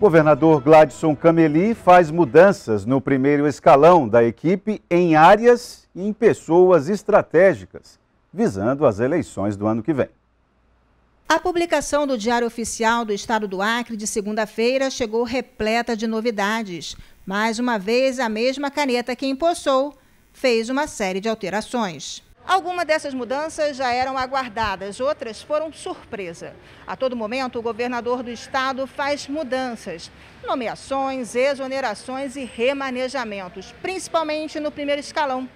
Governador Gladson Cameli faz mudanças no primeiro escalão da equipe em áreas e em pessoas estratégicas, visando as eleições do ano que vem. A publicação do Diário Oficial do Estado do Acre de segunda-feira chegou repleta de novidades. Mais uma vez, a mesma caneta que empossou fez uma série de alterações. Algumas dessas mudanças já eram aguardadas, outras foram surpresa. A todo momento, o governador do estado faz mudanças, nomeações, exonerações e remanejamentos, principalmente no primeiro escalão.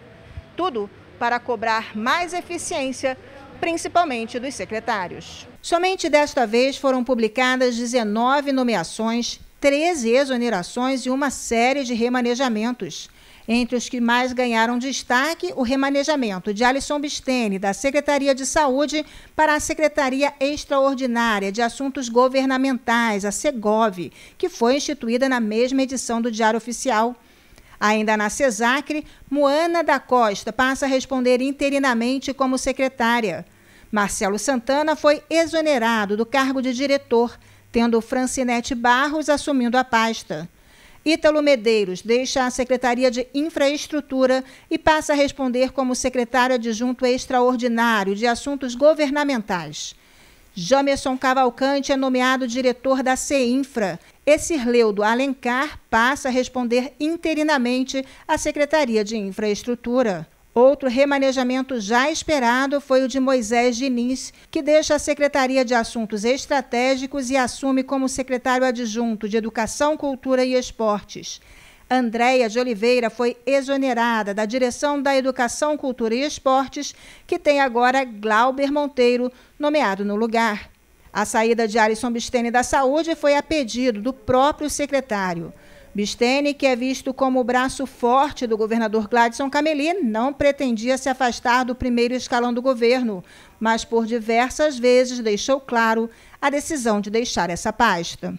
Tudo para cobrar mais eficiência, principalmente dos secretários. Somente desta vez foram publicadas 19 nomeações, 13 exonerações e uma série de remanejamentos. Entre os que mais ganharam destaque, o remanejamento de Alisson Bistene, da Secretaria de Saúde, para a Secretaria Extraordinária de Assuntos Governamentais, a SEGOV, que foi instituída na mesma edição do Diário Oficial. Ainda na CESACRE, Moana da Costa passa a responder interinamente como secretária. Marcelo Santana foi exonerado do cargo de diretor, tendo Francinete Barros assumindo a pasta. Ítalo Medeiros deixa a Secretaria de Infraestrutura e passa a responder como secretário adjunto extraordinário de Assuntos Governamentais. Jomerson Cavalcante é nomeado diretor da CEINFRA e Cirleudo Alencar passa a responder interinamente à Secretaria de Infraestrutura. Outro remanejamento já esperado foi o de Moisés Diniz, que deixa a Secretaria de Assuntos Estratégicos e assume como secretário adjunto de Educação, Cultura e Esportes. Andréia de Oliveira foi exonerada da direção da Educação, Cultura e Esportes, que tem agora Glauber Monteiro, nomeado no lugar. A saída de Alisson Bistene da Saúde foi a pedido do próprio secretário. Bistene, que é visto como o braço forte do governador Gladson Cameli, não pretendia se afastar do primeiro escalão do governo, mas por diversas vezes deixou claro a decisão de deixar essa pasta.